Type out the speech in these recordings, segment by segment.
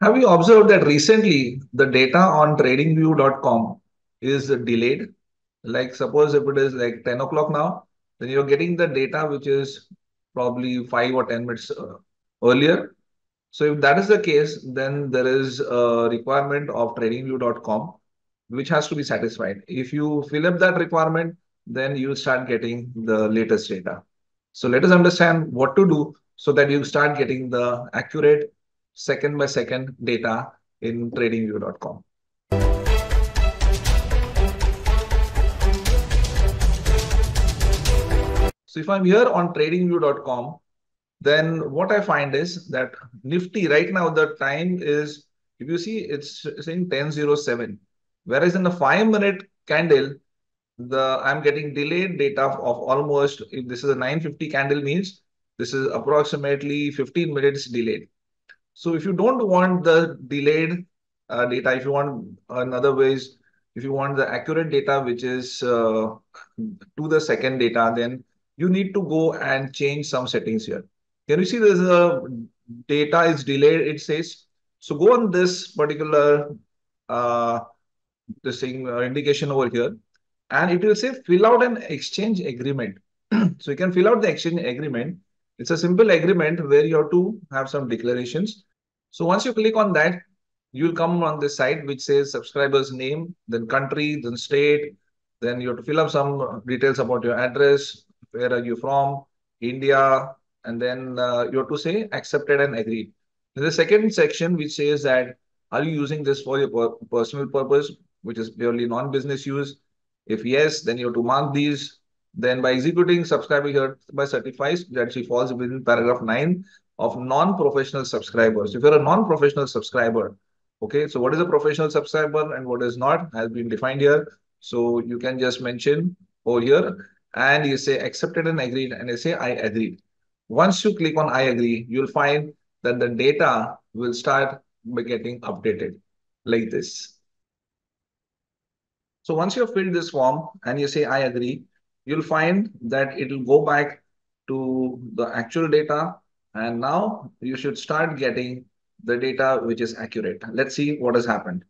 Have you observed that recently the data on TradingView.com is delayed? Like suppose if it is like 10 o'clock now, then you're getting the data which is probably 5 or 10 minutes earlier. So if that is the case, then there is a requirement of TradingView.com which has to be satisfied. If you fill up that requirement, then you start getting the latest data. So let us understand what to do so that you start getting the accurate second-by-second data in TradingView.com. So if I'm here on TradingView.com, then what I find is that Nifty right now, the time is, if you see, it's saying 10:07. Whereas in the 5-minute candle, I'm getting delayed data of almost, if this is a 9:50 candle means, this is approximately 15 minutes delayed. So if you don't want the delayed data, if you want another ways, if you want the accurate data, which is to the second data, then you need to go and change some settings here. Can you see there's a data is delayed, it says. So go on this particular indication over here, and it will say fill out an exchange agreement. So you can fill out the exchange agreement. It's a simple agreement where you have to have some declarations. So once you click on that, you'll come on this side which says subscriber's name, then country, then state, then you have to fill up some details about your address, where are you from, India, and then you have to say accepted and agreed. There's a second section which says that are you using this for your personal purpose, which is purely non-business use? If yes, then you have to mark these. Then by executing, subscriber hereby certifies that she falls within paragraph 9 of non-professional subscribers. If you're a non-professional subscriber, okay, so what is a professional subscriber and what is not has been defined here. So you can just mention over here and you say accepted and agreed and you say I agreed. Once you click on I agree, you'll find that the data will start getting updated like this. So once you have filled this form and you say I agree, you'll find that it will go back to the actual data, and now you should start getting the data which is accurate. Let's see what has happened.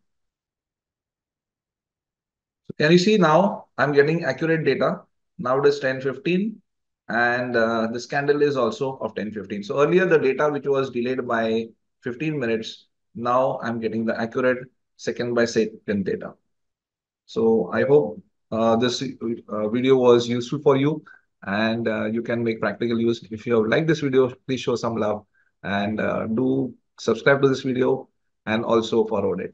So can you see now I'm getting accurate data. Now it is 10:15 and this candle is also of 10:15. So earlier the data which was delayed by 15 minutes, now I'm getting the accurate second-by-second data. So I hope this video was useful for you and you can make practical use. If you have liked this video, please show some love and do subscribe to this video and also forward it.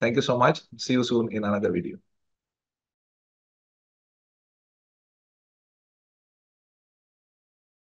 Thank you so much. See you soon in another video.